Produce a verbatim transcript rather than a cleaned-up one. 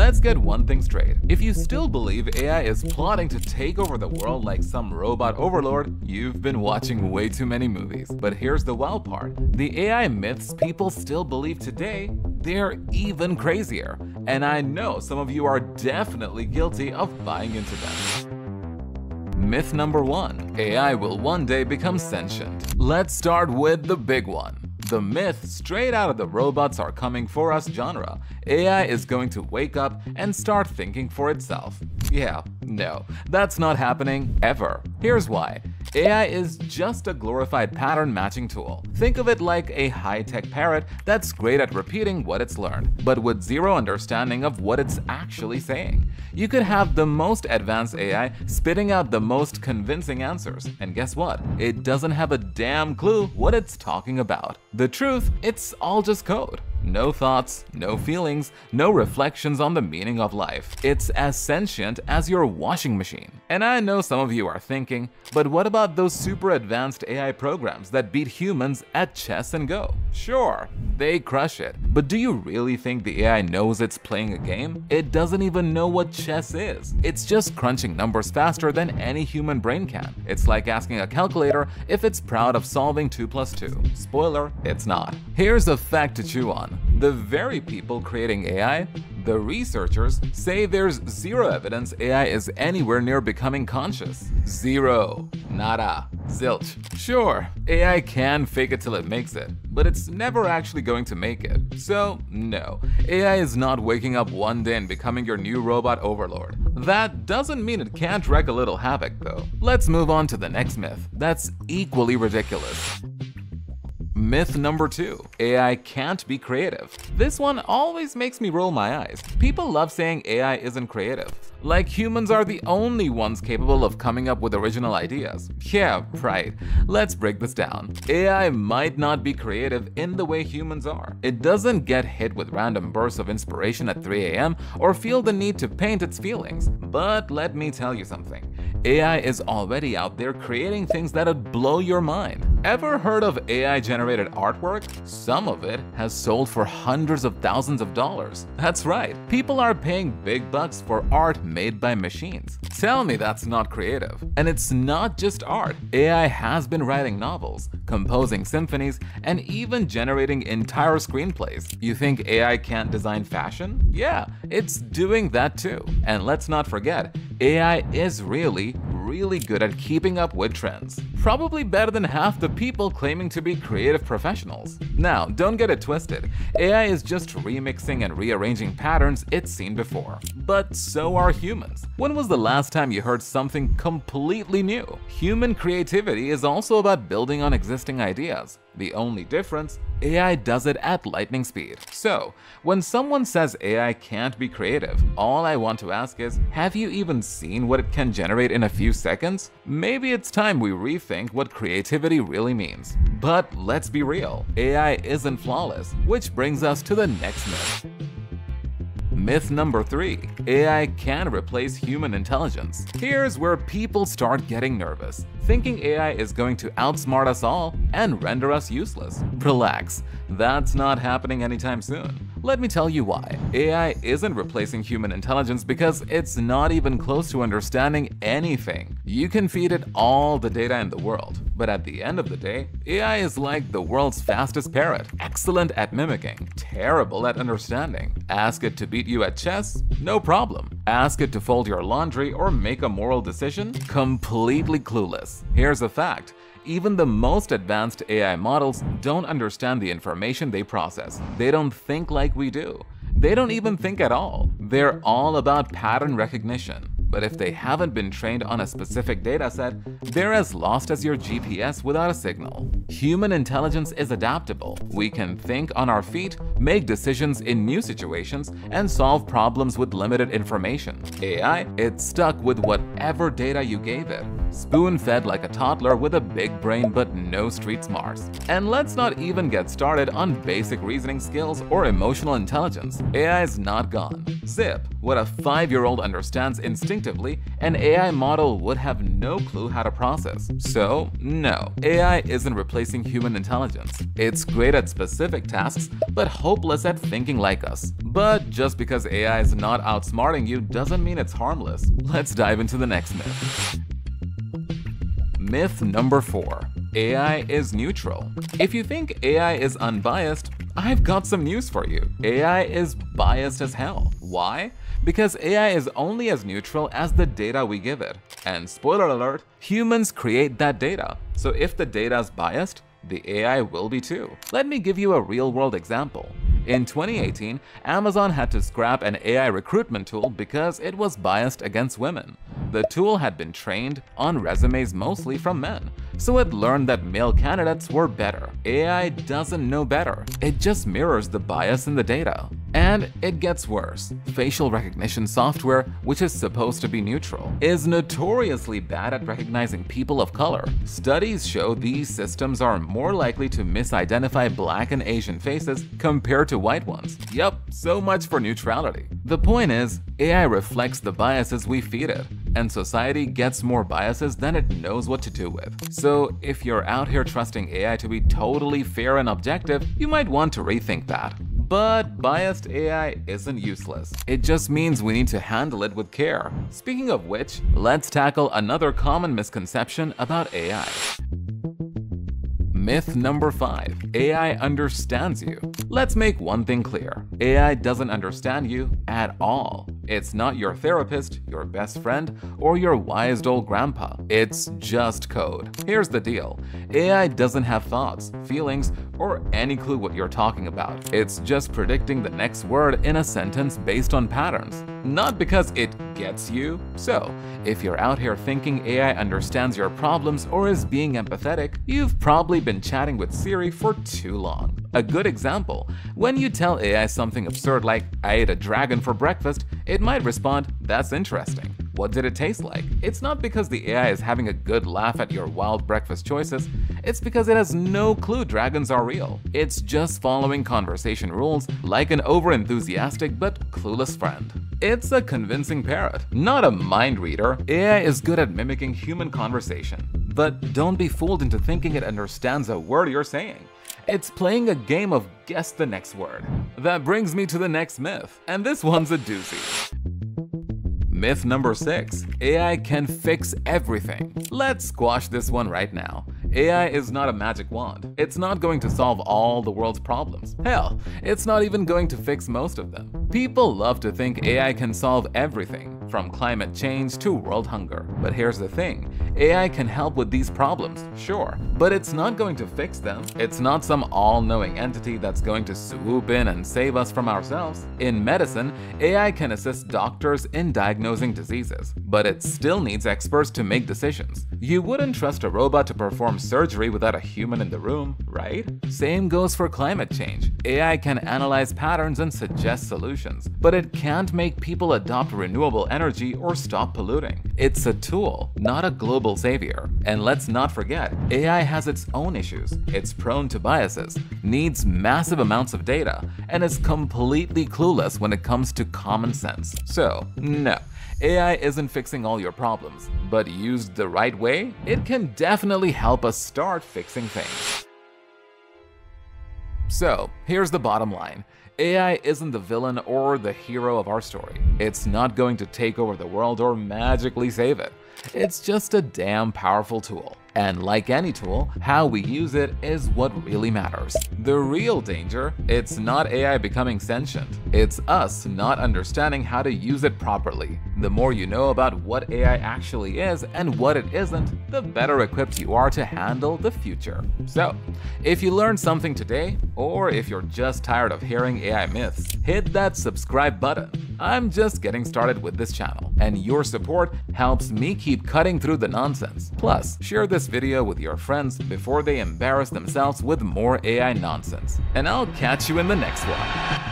let's get one thing straight. If you still believe A I is plotting to take over the world like some robot overlord, you've been watching way too many movies. But here's the wild part. The A I myths people still believe today, they're even crazier. And I know some of you are definitely guilty of buying into them. Myth number one, A I will one day become sentient. Let's start with the big one. The myth straight out of the robots are coming for us genre. A I is going to wake up and start thinking for itself. Yeah, no, that's not happening ever. Here's why. A I is just a glorified pattern matching tool. Think of it like a high-tech parrot that's great at repeating what it's learned, but with zero understanding of what it's actually saying. You could have the most advanced A I spitting out the most convincing answers, and guess what? It doesn't have a damn clue what it's talking about. The truth, it's all just code. No thoughts, no feelings, no reflections on the meaning of life. It's as sentient as your washing machine. And I know some of you are thinking, but what about those super advanced A I programs that beat humans at chess and Go? Sure, they crush it. But do you really think the A I knows it's playing a game? It doesn't even know what chess is. It's just crunching numbers faster than any human brain can. It's like asking a calculator if it's proud of solving two plus two. Spoiler, it's not. Here's a fact to chew on. The very people creating A I, the researchers, say there's zero evidence A I is anywhere near becoming conscious. Zero. Nada. Zilch. Sure, A I can fake it till it makes it, but it's never actually going to make it. So no, A I is not waking up one day and becoming your new robot overlord. That doesn't mean it can't wreak a little havoc though. Let's move on to the next myth that's equally ridiculous. Myth number two, A I can't be creative. This one always makes me roll my eyes. People love saying A I isn't creative, like humans are the only ones capable of coming up with original ideas. Yeah, right. Let's break this down. A I might not be creative in the way humans are. It doesn't get hit with random bursts of inspiration at three A M or feel the need to paint its feelings. But let me tell you something. A I is already out there creating things that'd blow your mind. Ever heard of A I-generated artwork? Some of it has sold for hundreds of thousands of dollars. That's right, people are paying big bucks for art made by machines. Tell me that's not creative. And it's not just art. A I has been writing novels, composing symphonies, and even generating entire screenplays. You think A I can't design fashion? Yeah, it's doing that too. And let's not forget, A I is really, really good at keeping up with trends. Probably better than half the people claiming to be creative professionals. Now, don't get it twisted. A I is just remixing and rearranging patterns it's seen before. But so are humans. When was the last time you heard something completely new? Human creativity is also about building on existing ideas. The only difference, A I does it at lightning speed. So, when someone says A I can't be creative, all I want to ask is, have you even seen what it can generate in a few seconds? Maybe it's time we rethink what creativity really means. But let's be real, A I isn't flawless, which brings us to the next myth. Myth number three, A I can replace human intelligence. Here's where people start getting nervous, thinking A I is going to outsmart us all and render us useless. Relax, that's not happening anytime soon. Let me tell you why. A I isn't replacing human intelligence because it's not even close to understanding anything. You can feed it all the data in the world, but at the end of the day, A I is like the world's fastest parrot, excellent at mimicking, terrible at understanding. Ask it to beat you at chess? No problem. Ask it to fold your laundry or make a moral decision? Completely clueless. Here's a fact. Even the most advanced A I models don't understand the information they process. They don't think like we do. They don't even think at all. They're all about pattern recognition. But if they haven't been trained on a specific dataset, they're as lost as your G P S without a signal. Human intelligence is adaptable. We can think on our feet, make decisions in new situations, and solve problems with limited information. A I, it's stuck with whatever data you gave it. Spoon-fed like a toddler with a big brain but no street smarts. And let's not even get started on basic reasoning skills or emotional intelligence. A I is not gone. Zip, what a five-year-old understands instinctively an A I model would have no clue how to process. So no, A I isn't replacing human intelligence. It's great at specific tasks, but hopeless at thinking like us. But just because A I is not outsmarting you doesn't mean it's harmless. Let's dive into the next myth. Myth number four. A I is neutral. If you think A I is unbiased, I've got some news for you. A I is biased as hell. Why? Because A I is only as neutral as the data we give it. And spoiler alert, humans create that data. So if the data is biased, the A I will be too. Let me give you a real-world example. In twenty eighteen, Amazon had to scrap an A I recruitment tool because it was biased against women. The tool had been trained on resumes mostly from men, so it learned that male candidates were better. A I doesn't know better. It just mirrors the bias in the data. And it gets worse. Facial recognition software, which is supposed to be neutral, is notoriously bad at recognizing people of color. Studies show these systems are more likely to misidentify Black and Asian faces compared to white ones. Yep, so much for neutrality. The point is, A I reflects the biases we feed it, and society gets more biases than it knows what to do with. So if you're out here trusting A I to be totally fair and objective, you might want to rethink that. But biased A I isn't useless. It just means we need to handle it with care. Speaking of which, let's tackle another common misconception about A I. Myth number five. A I understands you. Let's make one thing clear. A I doesn't understand you at all. It's not your therapist, your best friend, or your wise old grandpa. It's just code. Here's the deal. A I doesn't have thoughts, feelings, or any clue what you're talking about. It's just predicting the next word in a sentence based on patterns, not because it gets you. So, if you're out here thinking A I understands your problems or is being empathetic, you've probably been chatting with Siri for too long. A good example, when you tell A I something absurd like, "I ate a dragon for breakfast," it might respond, "That's interesting. What did it taste like?" It's not because the A I is having a good laugh at your wild breakfast choices, it's because it has no clue dragons are real. It's just following conversation rules like an overenthusiastic but clueless friend. It's a convincing parrot, not a mind reader. A I is good at mimicking human conversation, but don't be fooled into thinking it understands a word you're saying. It's playing a game of guess the next word. That brings me to the next myth, and this one's a doozy. Myth number six. A I can fix everything. Let's squash this one right now. A I is not a magic wand. It's not going to solve all the world's problems. Hell, it's not even going to fix most of them. People love to think A I can solve everything, from climate change to world hunger. But here's the thing. A I can help with these problems, sure, but it's not going to fix them. It's not some all-knowing entity that's going to swoop in and save us from ourselves. In medicine, A I can assist doctors in diagnosing diseases, but it still needs experts to make decisions. You wouldn't trust a robot to perform surgery without a human in the room, right? Same goes for climate change. A I can analyze patterns and suggest solutions, but it can't make people adopt renewable energy or stop polluting. It's a tool, not a global savior. And let's not forget, A I has its own issues. It's prone to biases, needs massive amounts of data, and is completely clueless when it comes to common sense. So, no, A I isn't fixing all your problems, but used the right way, it can definitely help us start fixing things. So, here's the bottom line. A I isn't the villain or the hero of our story. It's not going to take over the world or magically save it. It's just a damn powerful tool. And like any tool, how we use it is what really matters. The real danger, it's not A I becoming sentient. It's us not understanding how to use it properly. The more you know about what A I actually is and what it isn't, the better equipped you are to handle the future. So, if you learned something today, or if you're just tired of hearing A I myths, hit that subscribe button. I'm just getting started with this channel, and your support helps me keep cutting through the nonsense. Plus, share this video with your friends before they embarrass themselves with more A I nonsense. And I'll catch you in the next one.